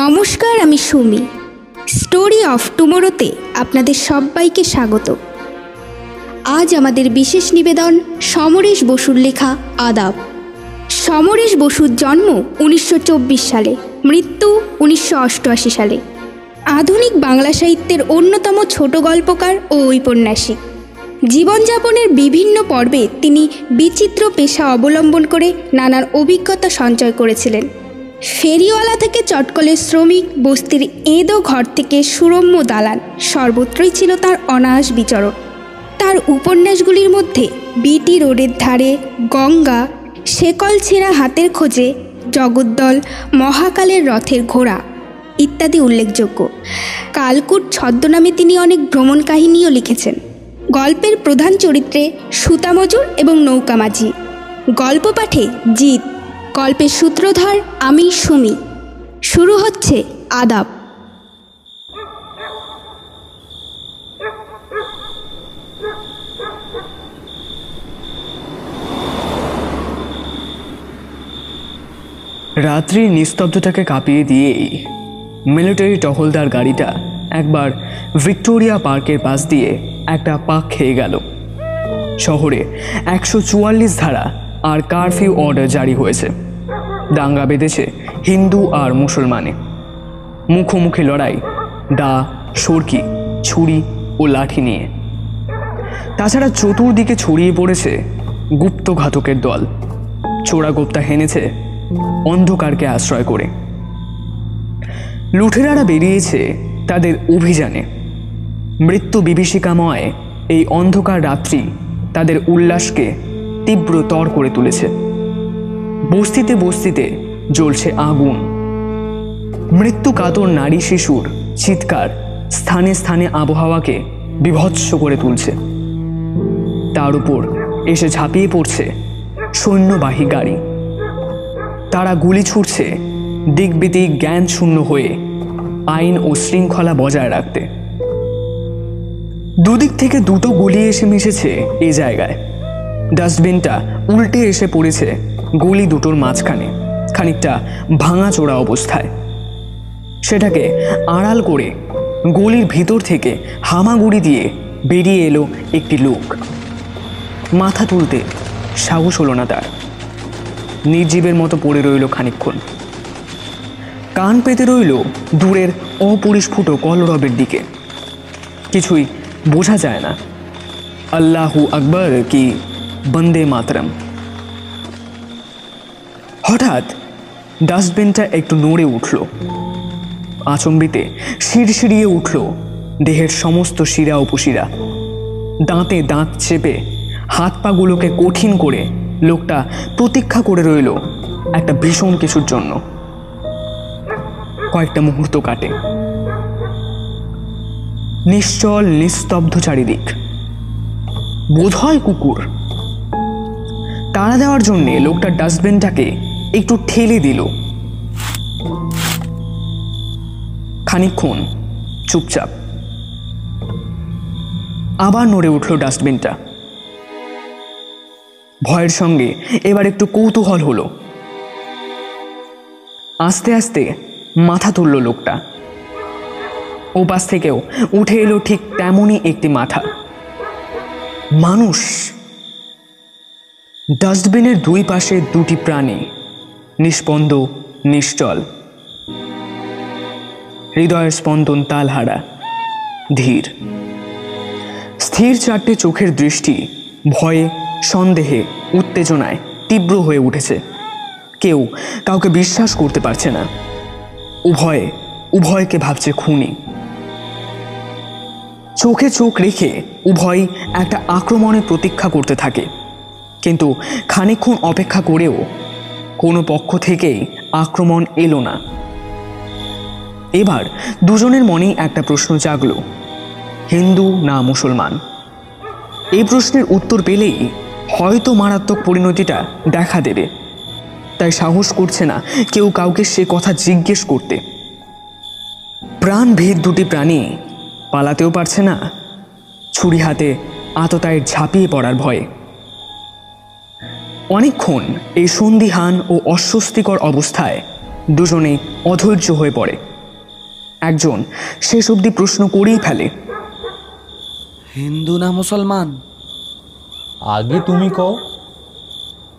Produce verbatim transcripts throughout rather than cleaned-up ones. নমস্কার, আমি Sumi. Story of টুমোরোতে আপনাদের সবাইকে স্বাগত। আজ আমাদের বিশেষ নিবেদন সমরেশ বসুর লেখা আদাব। সমরেশ বসুর জন্ম উনিশশো চব্বিশ সালে, মৃত্যু উনিশশো অষ্টআশি সালে। আধুনিক বাংলা সাহিত্যের অন্যতম ছোট গল্পকার ও ঔপন্যাসিক। জীবনযাপনের বিভিন্ন পর্বে তিনি বিচিত্র পেশা অবলম্বন করে নানান অভিজ্ঞতা সঞ্চয় করেছিলেন। ফেরিওয়ালা থেকে চটকলের শ্রমিক, বস্তির এঁদো ঘর থেকে সুরম্য দালান, সর্বত্রই ছিল তার অনায়াস বিচরণ। তার উপন্যাসগুলির মধ্যে বিটি রোডের ধারে, গঙ্গা, শেকল ছেঁড়া হাতের খোঁজে, জগদ্দল, মহাকালের রথের ঘোড়া ইত্যাদি উল্লেখযোগ্য। কালকুট ছদ্মনামে তিনি অনেক ভ্রমণ কাহিনীও লিখেছেন। গল্পের প্রধান চরিত্রে সুতামজুর এবং নৌকামাঝি, গল্প পাঠে জিত, গল্পের সূত্রধার আমি সুমি। শুরু হচ্ছে আদাব। রাত্রির নিস্তব্ধতাকে কাঁপিয়ে দিয়েই মিলিটারি টহলদার গাড়িটা একবার ভিক্টোরিয়া পার্কের পাশ দিয়ে একটা পাক খেয়ে গেল। শহরে একশো চুয়াল্লিশ ধারা আর কারফিউ অর্ডার জারি হয়েছে। দাঙ্গা বেঁধেছে হিন্দু আর মুসলমানে। মুখোমুখি লড়াই দা, সরকি, ছুরি ও লাঠি নিয়ে। তাছাড়া চতুর্দিকে ছড়িয়ে পড়েছে গুপ্ত ঘাতকের দল। চোরা গোপ্তা হেনেছে অন্ধকারকে আশ্রয় করে। লুঠেরারা বেরিয়েছে তাদের অভিযানে। মৃত্যু বিভীষিকাময় এই অন্ধকার রাত্রি তাদের উল্লাসকে তীব্রতর করে তুলেছে। বস্তিতে বস্তিতে জ্বলছে আগুন। মৃত্যু কাতর নারী শিশুর চিৎকার স্থানে স্থানে আবহাওয়াকে বিভৎস করে তুলছে। তার উপর এসে ঝাঁপিয়ে পড়ছে সৈন্যবাহী গাড়ি। তারা গুলি ছুটছে দিকবিদিক জ্ঞান শূন্য হয়ে আইন ও শৃঙ্খলা বজায় রাখতে। দুদিক থেকে দুটো গুলি এসে মিশেছে এ জায়গায়। ডাস্টবিনটা উল্টে এসে পড়েছে গুলি দুটোর মাঝখানে, খানিকটা ভাঙাচোরা অবস্থায়। সেটাকে আড়াল করে গলির ভিতর থেকে হামাগুড়ি দিয়ে বেরিয়ে এলো একটি লোক। মাথা তুলতে সাহস হলো না তার। নির্জীবের মতো পড়ে রইল খানিকক্ষণ। কান পেতে রইল দূরের অপরিস্ফুট কলরবের দিকে। কিছুই বোঝা যায় না, আল্লাহু আকবর কি বন্দে মাতরম। হঠাৎ ডাস্টবিনটা একটু নড়ে উঠল। আচম্বিতে শিরশিরিয়ে উঠল দেহের সমস্ত শিরা উপশিরা। দাঁতে দাঁত চেপে হাত পাগুলোকে কঠিন করে লোকটা প্রতীক্ষা করে রইল একটা ভীষণ কিছুর জন্য। কয়েকটা মুহূর্ত কাটে। নিশ্চল নিস্তব্ধ চারিদিক। বোধহয় কুকুর। তাড়া দেওয়ার জন্যে লোকটা ডাস্টবিনটাকে একটু ঠেলে দিল। খানিকক্ষণ চুপচাপ। আবার নড়ে উঠল ডাস্টবিনটা। ভয়ের সঙ্গে এবার একটু কৌতূহল হলো। আস্তে আস্তে মাথা তুলল লোকটা। ওপাশ থেকেও উঠে এলো ঠিক তেমনই একটি মাথা। মানুষ। ডাস্টবিনের দুই পাশে দুটি প্রাণী, নিস্পন্দ, নিশ্চল, হৃদয়ের স্পন্দন তালহারা, ধীর স্থির চারটে চোখের দৃষ্টি ভয়ে, সন্দেহে, উত্তেজনায় তীব্র হয়ে উঠেছে। কেউ কাউকে বিশ্বাস করতে পারছে না। উভয়ে উভয়কে ভাবছে খুনি। চোখে চোখ রেখে উভয়ই একটা আক্রমণের প্রতীক্ষা করতে থাকে। কিন্তু খানিকক্ষণ অপেক্ষা করেও কোনো পক্ষ থেকেই আক্রমণ এলো না। এবার দুজনের মনেই একটা প্রশ্ন জাগলো, হিন্দু না মুসলমান। এই প্রশ্নের উত্তর পেলেই হয়তো মারাত্মক পরিণতিটা দেখা দেবে, তাই সাহস করছে না কেউ কাউকে সে কথা জিজ্ঞেস করতে। প্রাণ ভীত দুটি প্রাণী পালাতেও পারছে না, ছুরি হাতে আততায় ঝাঁপিয়ে পড়ার ভয়ে। অনেকক্ষণ এই সন্দিহান ও অস্বস্তিকর অবস্থায় দুজনেই অধৈর্য হয়ে পড়ে। একজন শেষ অবধি প্রশ্ন করেই ফেলে, হিন্দু না মুসলমান? আগে তুমি কও,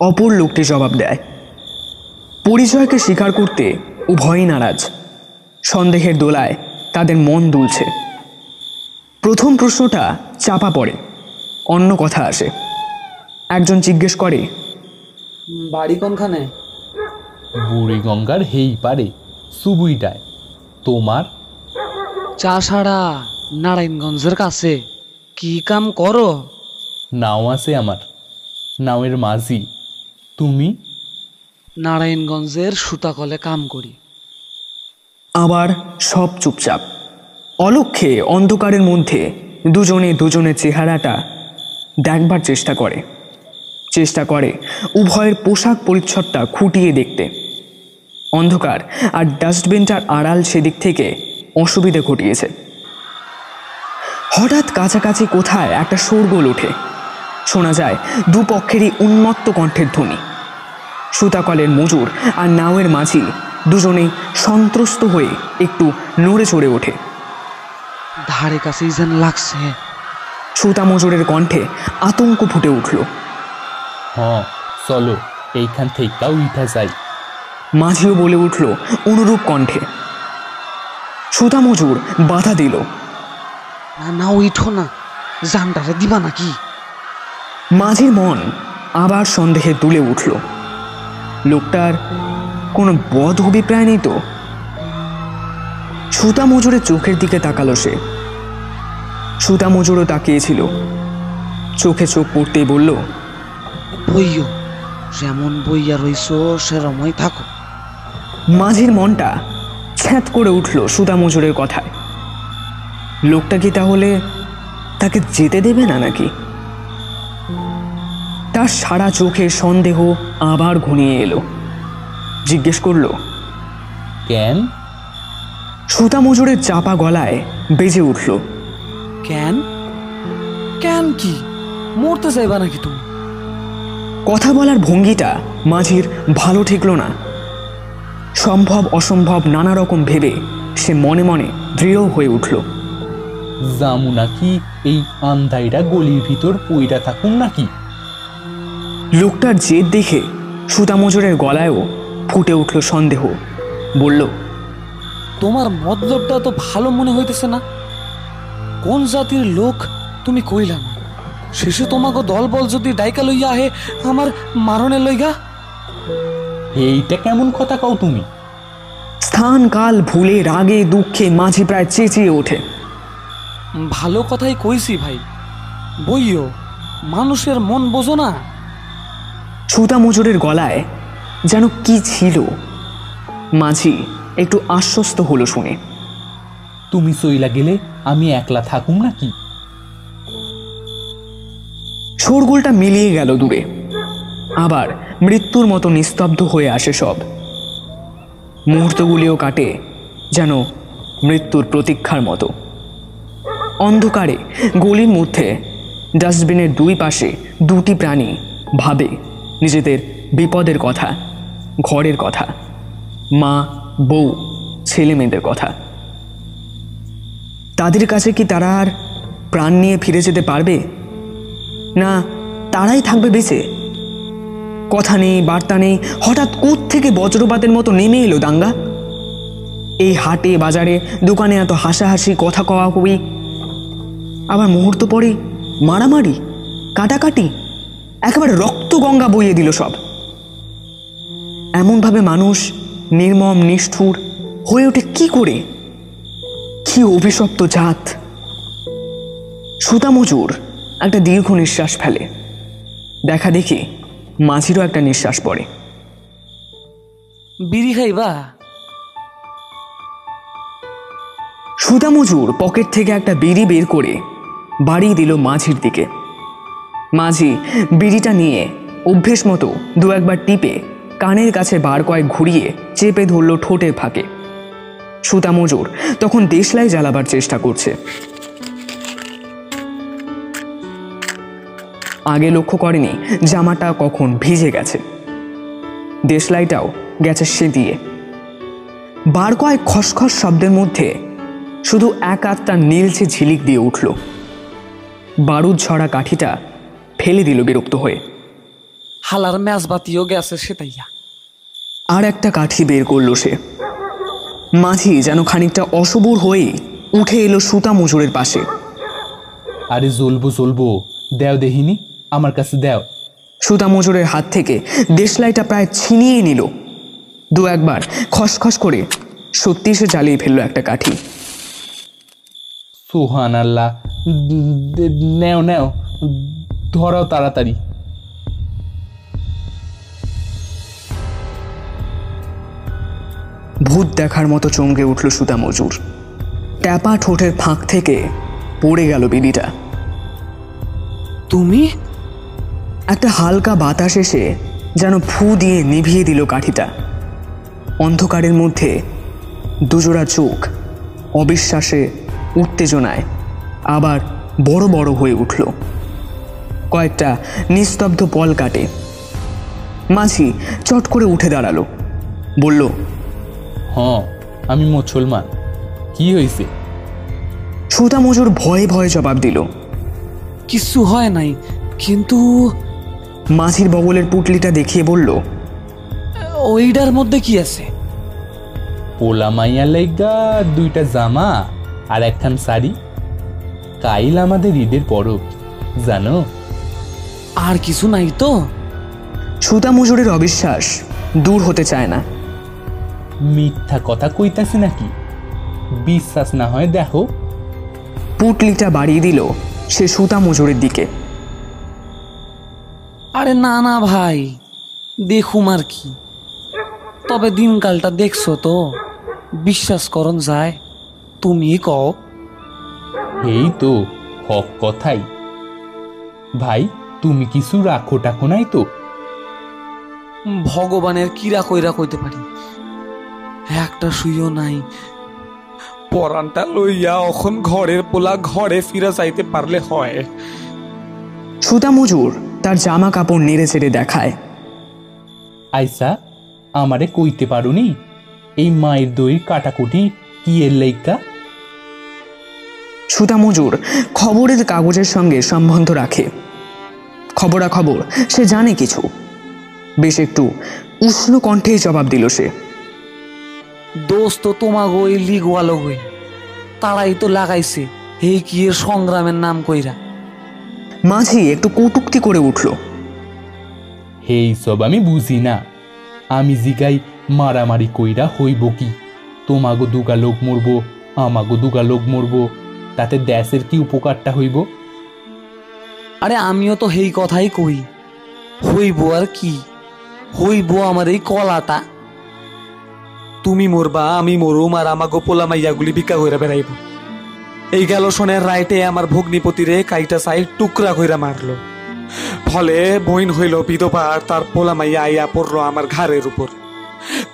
অপর লোকটি জবাব দেয়। পরিচয়কে স্বীকার করতে উভয়ই নারাজ, সন্দেহের দোলায় তাদের মন দুলছে। প্রথম প্রশ্নটা চাপা পড়ে, অন্য কথা আসে। একজন জিজ্ঞেস করে, বাড়ি কোনখানে? বুড়িগঙ্গার হেই পারে, সুবুইটায়। তোমার? চা সারা, নারায়ণগঞ্জের কাছে। কি কাম করো? নাও আছে আমার, নাওয়ের মাঝি। তুমি? নারায়ণগঞ্জের সুতাকলে কাম করি। আবার সব চুপচাপ। অলক্ষ্যে অন্ধকারের মধ্যে দুজনে দুজনের চেহারাটা দেখবার চেষ্টা করে, চেষ্টা করে উভয়ের পোশাক পরিচ্ছদটা খুঁটিয়ে দেখতে। অন্ধকার আর ডাস্টবিনটার আড়াল সেদিক থেকে অসুবিধা ঘটিয়েছে। হঠাৎ কাছাকাছি কোথায় একটা শোরগোল ওঠে, শোনা যায় দুপক্ষেরই উন্মত্ত কণ্ঠের ধ্বনি। সুতাকলের মজুর আর নাওয়ের মাঝি দুজনেই সন্ত্রস্ত হয়ে একটু নড়ে চড়ে ওঠে। ধারে কাছে যেন লাগছে। সুতা মজুরের কণ্ঠে আতঙ্ক ফুটে উঠল। হ্যাঁ, চলো এইখান থেকেও উঠা যায়, মাঝিও বলে উঠল অনুরূপ কণ্ঠে। সুতা মজুর বাধা দিল, না না উঠো না, জানটারে দিবা নাকি? মাঝির মন আবার সন্দেহে দুলে উঠল। লোকটার কোনো বদ অভিপ্রায় নেই তো? সুতা মজুরের চোখের দিকে তাকালো সে। সুতা মজুরও তাকিয়েছিল। চোখে চোখ পড়তেই বলল, বইও যেমন বইয়া রইছ সেরমই থাকো। মাঝির মনটা ছ্যাঁত করে উঠল সুতা মজুরের কথায়। লোকটা কি তাহলে তাকে যেতে দেবে না নাকি? তার সারা চোখে সন্দেহ আবার ঘনিয়ে এলো। জিজ্ঞেস করল, কেন? সুতা মজুরের চাপা গলায় বেজে উঠল, কেন? কেন কি মরতে চাইবা নাকি তুমি? কথা বলার ভঙ্গিটা মাঝির ভালো ঠেকল না। সম্ভব অসম্ভব নানা রকম ভেবে সে মনে মনে দৃঢ় হয়ে উঠল। জামু নাকি এই আন্ধাইটা গলির ভিতর পইরা থাকুন নাকি? লোকটার জেদ দেখে সুতা মজুরের গলায়ও ফুটে উঠল সন্দেহ। বলল, তোমার মতলবটা তো ভালো মনে হইতেছে না। কোন জাতির লোক তুমি কইলা না? শেষে তোমাকে দলবল যদি ডাইকা লইয়া আহে আমার মারণে লইগা? এইটা কেমন কথা কও তুমি? স্থান কাল ভুলে রাগে দুঃখে মাঝি প্রায় চেঁচিয়ে ওঠে। ভালো কথাই কইছি ভাই, বইও মানুষের মন বোঝো না। সুতা মজুরের গলায় যেন কি ছিল। মাঝি একটু আশ্বস্ত হলো শুনে। তুমি চইলা গেলে আমি একলা থাকুম নাকি? শোরগোলটা মিলিয়ে গেল দূরে, আবার মৃত্যুর মতো নিস্তব্ধ হয়ে আসে সব। মুহূর্তগুলিও কাটে যেন মৃত্যুর প্রতীক্ষার মতো। অন্ধকারে গলির মধ্যে ডাস্টবিনের দুই পাশে দুটি প্রাণী ভাবে নিজেদের বিপদের কথা, ঘরের কথা, মা বউ ছেলে মেয়েদের কথা। তাদের কাছে কি তারা আর প্রাণ নিয়ে ফিরে যেতে পারবে? না তারাই থাকবে বেঁচে? কথা নেই, বার্তা নেই। হঠাৎ কোত্থেকে বজ্রপাতের মতো নেমে এলো দাঙ্গা। এই হাটে বাজারে দোকানে এত হাসাহাসি, কথা কওয়াকই, আবার মুহূর্ত পরে মারামারি কাটাকাটি, একেবারে রক্ত গঙ্গা বইয়ে দিল সব। এমনভাবে মানুষ নির্মম নিষ্ঠুর হয়ে ওঠে কি করে? কি অভিশপ্ত জাত! সুতা মজুর একটা দীর্ঘ নিঃশ্বাস ফেলে, দেখা দেখি মাঝিরও একটা নিঃশ্বাস পড়ে। বিড়ি খাইবা? সুদামুজুর পকেট থেকে একটা বিড়ি বের করে বাড়ি দিল মাঝির দিকে। মাঝি বিড়িটা নিয়ে অভ্যেস মতো দু একবার টিপে কানের কাছে বার কয়েক ঘুরিয়ে চেপে ধরল ঠোঁটের ফাঁকে। সুদামুজুর তখন দেশলাই জ্বালাবার চেষ্টা করছে। আগে লক্ষ্য করেনি জামাটা কখন ভিজে গেছে, দেশলাইটাও গেছে সে দিয়ে। বার কয়েক খসখস শব্দের মধ্যে শুধু এক আধটা নীলছে ঝিলিক দিয়ে উঠল। বারুদ ঝরা কাঠিটা ফেলে দিল বিরক্ত হয়ে। হালার ম্যাচবাতিও গেছে সেটাইয়া। আর একটা কাঠি বের করল সে। মাঝি যেন খানিকটা অসবুর হয়ে উঠে এলো সুদামুজুরের পাশে। আরে জ্বলবো জ্বলবো, দেও দেহিনী, আমার কাছে দেও। সুদামুজুরের হাত থেকে দেশলাইটা প্রায় ছিনিয়ে নিল। দু একবার খসখস করে সত্যি সে জ্বালিয়ে ফেললো একটা কাঠি। সুবহানাল্লাহ, নেও নেও, ধরো তাড়াতাড়ি। ভূত দেখার মতো চমকে উঠল সুদামুজুর। ট্যাপা ঠোঁটের ফাঁক থেকে পড়ে গেল বিড়িটা। তুমি? একটা হালকা বাতাস এসে যেন ফু দিয়ে নিভিয়ে দিল কাঠিটা। অন্ধকারের মধ্যে দুজোড়া চোখ অবিশ্বাসে, উত্তেজনায় আবার বড় বড় হয়ে উঠল। কয়েকটা নিস্তব্ধ পল কাটে। মাঝি চট করে উঠে দাঁড়ালো, বলল, হ্যাঁ আমি মুসলমান, কি হয়েছে? সুদামুজুর ভয়ে ভয়ে জবাব দিল, কিছু হয় নাই, কিন্তু। মাঝির বগলের পুটলিটা দেখিয়ে বলল, ওইটার মধ্যে কি আছে? পোলা মাইয়া লাইগা দুইটা জামা আর একখান শাড়ি। কাইল আমাদের ঈদের পরব জানো, আর কিছু নাই তো? সুদামুজুরের অবিশ্বাস দূর হতে চায় না। মিথ্যা কথা কইতাছি নাকি? বিশ্বাস না হয় দেখো। পুটলিটা বাড়িয়ে দিল সে সুদামুজুরের দিকে। আরে না না ভাই, দেখুম আর কি, তবে দিনকালটা দেখছো তো, বিশ্বাস করন যায়? তুমি কও। এই তো হক কথাই ভাই, তুমি কিছু রাখো টাকো নাই তো? ভগবানের কিরা কইরা কইতে পারি, একটা শুইও নাই। পরানটা লইয়া এখন ঘরের পোলা ঘরে ফিরে যাইতে পারলে হয়। সুদামুজুর তার জামা কাপড় নেড়ে চেড়ে দেখায়। আইসা আমারে কইতে পারুনি এই মায়ের দইয়ের কাটাকুটি কি এর লেখা? সুদামুজুর খবরের কাগজের সঙ্গে সম্বন্ধ রাখে, খবরাখবর সে জানে কিছু। বেশ একটু উষ্ণ কণ্ঠেই জবাব দিল সে, দোস্ত তোমাগো এই লিগওয়ালো হই তারাই তো লাগাইছে এই কি এর সংগ্রামের নাম কইরা। মাঝি একটু কৌতুকতি করে উঠল, হেই সব আমি বুঝি না, আমি জিগাই মারামারি কইরা হইব কি? তোমাগো দুগা লোক মরবো, আমাগো দুগা লোক মরবো, তাতে দেশের কি উপকারটা হইব? আরে আমিও তো হেই কথাই কই, হইব আর কি হইব আমার এই কলাটা। তুমি মরবা, আমি মরুম, আর আমাগো পোলা মাইয়াগুলি ভিক্ষা কইরা বেড়াইব। এই গেল শোনের রাইটে আমার ভগ্নিপতিরে কাইটা সাই টুকরা কইরা মারলো, ফলে বইন হইল বিধবা, আর তার পোলা মাইয়া আইয়া পড়লো আমার ঘাড়ের উপর।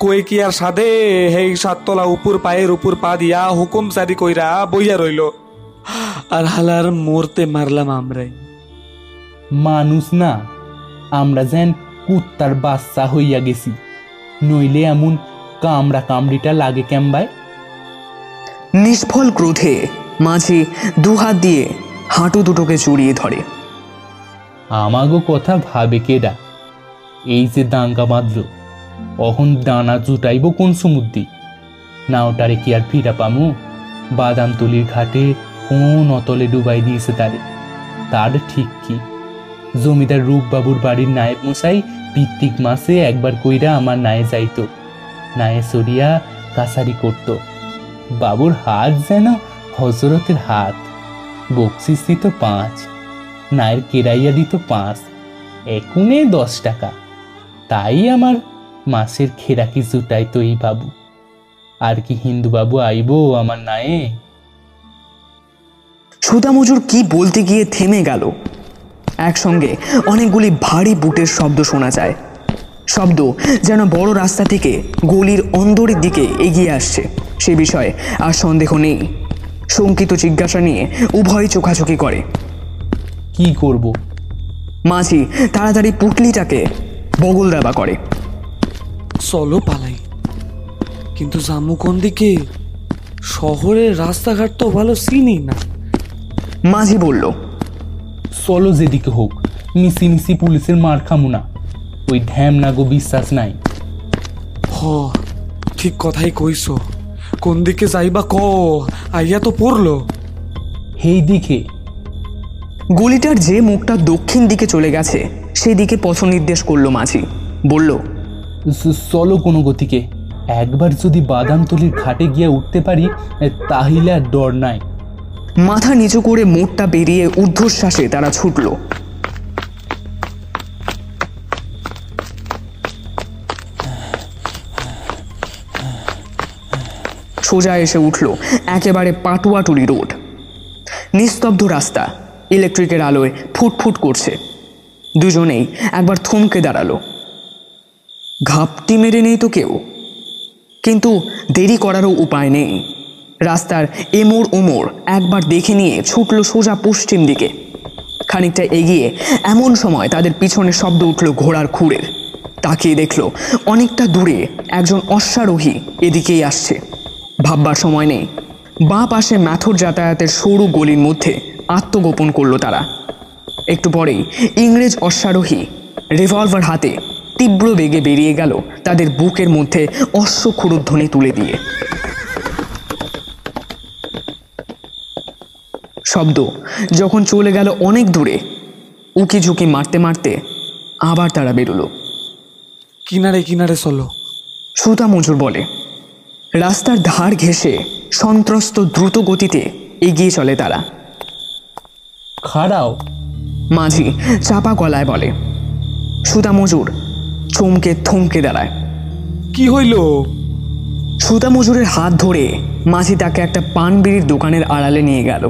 কই কি আর সাধে, হেই সাততলা উপর পায়ের উপর পা দিয়া হুকুম জারি কইরা বইয়া রইল, আর হালার মরতে মারলাম আমরাই। মানুষ না, আমরা যেন কুত্তার বাচ্চা হইয়া গেছি, নইলে এমন কামড়া কামড়িটা লাগে কেমবায়? নিষ্ফল ক্রোধে মাঝি দুহাত দিয়ে হাঁটু দুটোকে জড়িয়ে ধরে। আমাগো কথা ভাবে কেডা? এই যে দাঙ্গা বাঁধল, অহন দানা জুটাইব কোন সমুদ্রে? নাওটারে কি আর ফিরা পামু? বাদামতলির ঘাটে কোন অতলে ডুবাই দিয়েছে তারে, তার ঠিক কি? জমিদার রূপবাবুর বাড়ির নায়েব মশাই পিত্তিক মাসে একবার কইরা আমার নায়ে যাইত, নায়ে সরিয়া কাছারি করত। বাবুর হাত যেন হজরতের হাত, বকশিস দিত পাঁচ, নায়ের কেরাইয়া দিত পাঁচ, একুনে দশ টাকা, তাই আমার মাসের খেরাকি জুটাইত এই বাবু। আর কি হিন্দু বাবু আইব আমার নায়ে, ছুতামুজুর কি বলতে গিয়ে থেমে গেল। একসঙ্গে অনেকগুলি ভারী বুটের শব্দ শোনা যায়। শব্দ যেন বড় রাস্তা থেকে গলির অন্দরের দিকে এগিয়ে আসছে, সে বিষয়ে আর সন্দেহ নেই। শঙ্কিত জিজ্ঞাসা নিয়ে উভয় চোখাচোখি করে। কি করব? মাঝি তাড়াতাড়ি পুটলিটাকে বগল দাবা করে। চলো পালাই, কিন্তু জামু কোন দিকে? শহরের রাস্তাঘাট তো ভালো চিনি না। মাঝি বলল, চলো যেদিকে হোক, মিশি মিশি পুলিশের মার খামু না। ওই ধ্যাম না গো বিশ্বাস নাই। হ ঠিক কথাই কইস, কোন দিকে যাইবা ক, আইয়া তো পড়লো। এই দিকে। গলিটার যে মুখটা দক্ষিণ দিকে চলে গেছে সেদিকে পথ নির্দেশ করলো মাঝি। বলল, চলো কোনো গতিকে, একবার যদি বাদামতলির ঘাটে গিয়ে উঠতে পারি তাহলে আর ডর নাই। মাথা নিচু করে মোড়টা বেরিয়ে ঊর্ধ্বশ্বাসে তারা ছুটল। সোজা এসে উঠল একেবারে পাটুয়াটুলি রোড। নিস্তব্ধ রাস্তা ইলেকট্রিকের আলোয় ফুটফুট করছে। দুজনেই একবার থমকে দাঁড়ালো। ঘাপটি মেরে নেই তো কেউ, কিন্তু দেরি করারও উপায় নেই। রাস্তার এমোড় ওমোড় একবার দেখে নিয়ে ছুটল সোজা পশ্চিম দিকে। খানিকটা এগিয়ে এমন সময় তাদের পিছনে শব্দ উঠল ঘোড়ার খুঁড়ের। তাকিয়ে দেখল অনেকটা দূরে একজন অশ্বারোহী এদিকেই আসছে। ভাববার সময় নেই। বাঁ পাশে ম্যাথর যাতায়াতের সরু গলির মধ্যে আত্মগোপন করলো তারা। একটু পরেই ইংরেজ অশ্বারোহী রিভলভার হাতে তীব্র বেগে বেরিয়ে গেল তাদের বুকের মধ্যে অশ্ব খুরুধ্বনি তুলে দিয়ে। শব্দ যখন চলে গেল অনেক দূরে, উকি ঝুঁকি মারতে মারতে আবার তারা বেরোলো। কিনারে কিনারে চলো, সুতা মজুর বলে। রাস্তার ধার ঘেঁষে সন্ত্রস্ত দ্রুত গতিতে এগিয়ে চলে তারা। খাড়াও, মাঝি চাপা গলায় বলে। সুতা মজুর চমকে থমকে দাঁড়ায়। কি হইল? সুতা মজুরের হাত ধরে মাঝি তাকে একটা পান বিড়ির দোকানের আড়ালে নিয়ে গেল।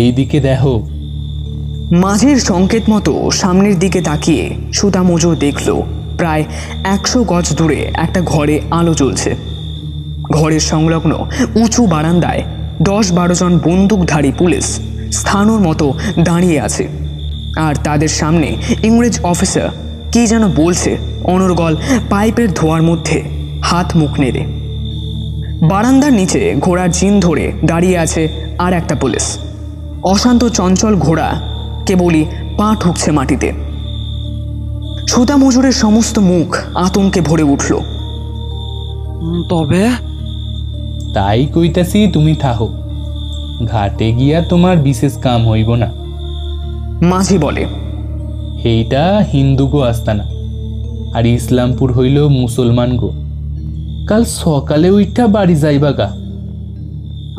এই দিকে দেখো। মাঝির সংকেত মতো সামনের দিকে তাকিয়ে সুতা মজুর দেখল প্রায় একশো গজ দূরে একটা ঘরে আলো জ্বলছে। ঘরের সংলগ্ন উঁচু বারান্দায় দশ বারো জন বন্দুকধারী পুলিশ স্থানোর মতো দাঁড়িয়ে আছে। আর তাদের সামনে ইংরেজ অফিসার কি যেন বলছে অনর্গল পাইপের ধোয়ার মধ্যে হাত মুখ নেড়ে। বারান্দার নিচে ঘোড়ার জিন ধরে দাঁড়িয়ে আছে আর একটা পুলিশ। অশান্ত চঞ্চল ঘোড়া কেবলই পা ঠুকছে মাটিতে। সুতা মজুরের সমস্ত মুখ আতঙ্কে ভরে উঠল। তবে তাই কইতাছি, তুমি থাহো, ঘাটে গিয়া তোমার বিশেষ কাম হইব না। মাঝি বলে, এইটা হিন্দু গো আস্তানা, আর ইসলামপুর হইল মুসলমান গো। কাল সকালে উইঠা বাড়ি যাইবা গা।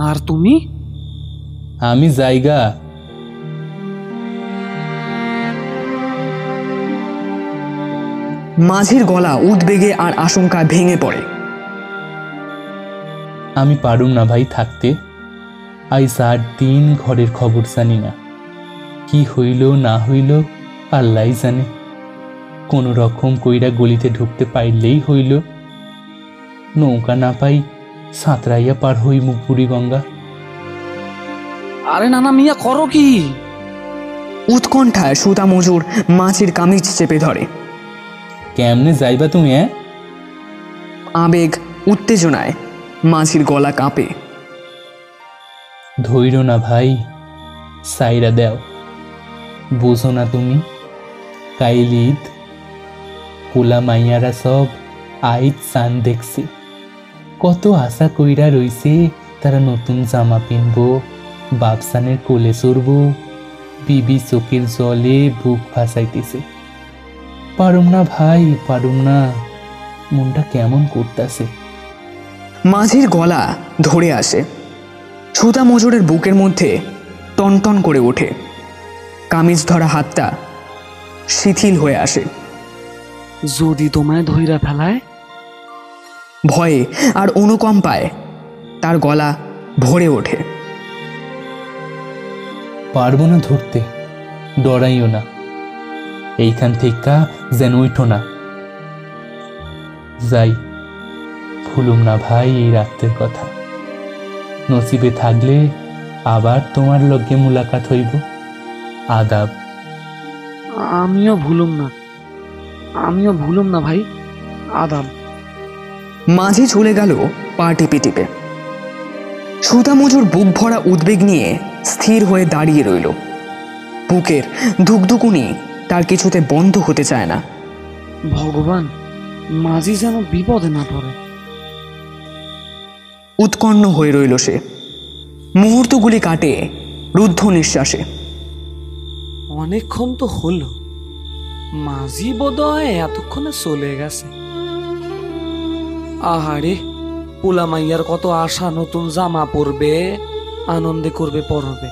আর তুমি? আমি যাইগা। মাঝির গলা উদ্বেগে আর আশঙ্কায় ভেঙে পড়ে। আমি পারুম না ভাই থাকতে। আইস আর দিন ঘরের খবর জানি না, কি হইল না হইল আল্লাই জানে। কোনো রকম কইরা গলিতে ঢুকতে পারলেই হইল। নৌকা না পাই সাঁতরাইয়া পার হই মুখপুরি গঙ্গা। আরে নানা মিয়া করো কি? উৎকণ্ঠায় সুতা মজুর মাছির কামিজ চেপে ধরে। কেমনে যাইবা তুমি? আবেগ উত্তেজনায় মাছির গলা কাঁপে। ধৈর্য না ভাই, সাইরা দাও, বোঝো না তুমি। কাইলিদ কোলা মাইয়ারা সব আইত সান দেখছে, কত আশা কইরা রইছে তারা নতুন জামা পিনবো, বাপসানের কোলে চড়ব। বিবি চোখের জলে বুক ভাসাইতেছে। পারুম না ভাই, পারুম না, মনটা কেমন করতেছে। মাঝির গলা ধরে আসে। সুতা মজুরের বুকের মধ্যে টনটন করে ওঠে। কামিজ ধরা হাতটা শিথিল হয়ে আসে। যদি তোমায় ধইরা ফেলায়? ভয়ে আর অনুকম্পায় তার গলা ভরে ওঠে। पारबो ना धरते, डराइयो ना, एइखान थेका जेन उठो ना। जाई भुलुम ना भाई एइ रातेर कथा, नसीबे थाकले आबार तोमार लगे मुलाकात हईब। आदाब। आमियो भुलुम ना, आमियो भुलुम ना भाई, आदाब। माझी चले गेलो पा टिपे टिपे। सुधामजुर बुक भरा उद्वेग निये स्थिर हये दाड़िये रइल। बुकेर धुकधुकुनि तार किछुते बन्ध होते चाय ना। भगवान माझी जेन विपदे ना पड़े। उत्कण्ठ हये रइल से। मुहूर्तगुली काटे रुद्ध निश्वासे। अनेकक्षण तो हलो माझी बोधहय एतक्षणे चले गेছে। आहारे पोला माइयार कत आशा नतून जामा पड़बे आनंदे करबे पड़बे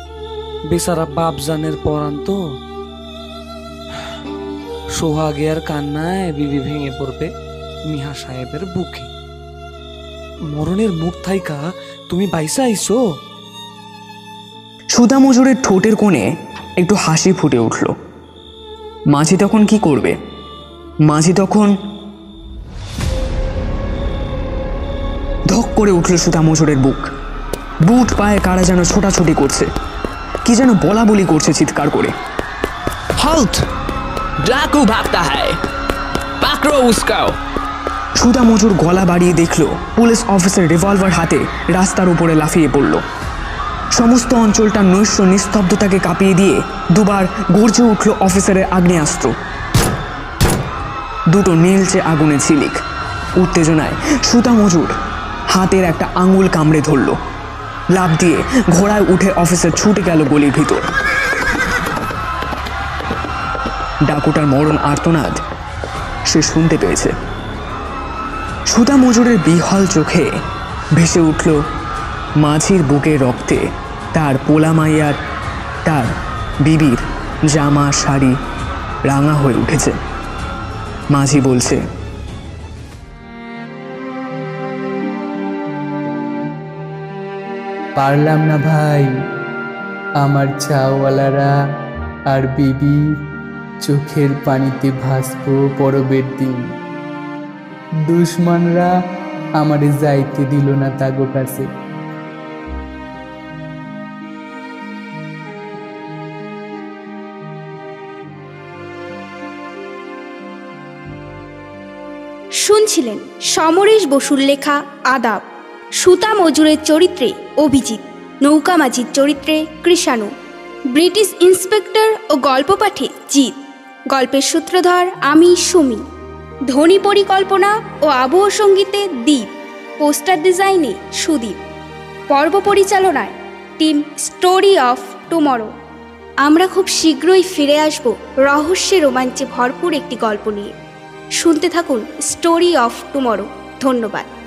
बेचारा बाप जानेर परान तो सोहागेर कान्नाय बीबी भेंगे पड़बे मिया साहेबेर बुके मरणेर मुख थाइका तुमी बाइसा आइसो। सुधा मजुरेर ठोटेर कोणे एकटू हासि फुटे उठल। माझी तखन कि करबे? माझी तखन धक करे उठल सुधा मजुरेर बुक। बुट पाये कारा जेन छोटाछुटी करछे, कि जेन बलाबली करछे चित्कार करे। हाल्ट! डाकू भागता है, पकड़ो उसको। सुधा मजुर गला बाड़िए देखल पुलिस अफिसर रिवल्वर हाथे रास्तार उपरे लाफिए पड़ल। समस्त अंचलटा नैश्य निस्तब्धताके काँपिए दिए दुबार गर्जे उठल अफिसारेर आग्नेयास्त्र। दुटो नीलचे आगुने झिलिक। उत्तेजनाय सुधा मजुर हाथेर एकटा आंगुल कामड़े धरल। लाफ दिए घोड़ाय उठे अफिसार छुटे गेल गलिर भितर। डाकुटार मरण आर्तनाद से सुनते पेयेछे। सुधा मजुरेर बिहल चोखे भेसे उठल माझिर बुके रक्ते तार पोला माइयार तार बीबीर जामा शाड़ी रांगा हो उठेছে। माझी बोलছে, পারলাম না ভাই, আমার চাওয়ালারা আর বিবি চোখের পানিতে ভাসবো পরবের দিন। দুশমনরা আমারে যাইতে দিল না তাগো কাছে। শুনছিলেন সমরেশ বসুর লেখা আদাব। সুতা মজুরের চরিত্রে অভিজিৎ, নৌকা মাঝির চরিত্রে কৃষাণু, ব্রিটিশ ইন্সপেক্টর ও গল্প পাঠে জিত। গল্পের সূত্রধর আমি সুমি। ধ্বনি পরিকল্পনা ও আবহ সঙ্গীতে দীপ। পোস্টার ডিজাইনে সুদীপ। পর্ব পরিচালনায় টিম স্টোরি অফ টুমরো। আমরা খুব শীঘ্রই ফিরে আসব রহস্যে রোমাঞ্চে ভরপুর একটি গল্প নিয়ে। শুনতে থাকুন স্টোরি অফ টুমরো। ধন্যবাদ।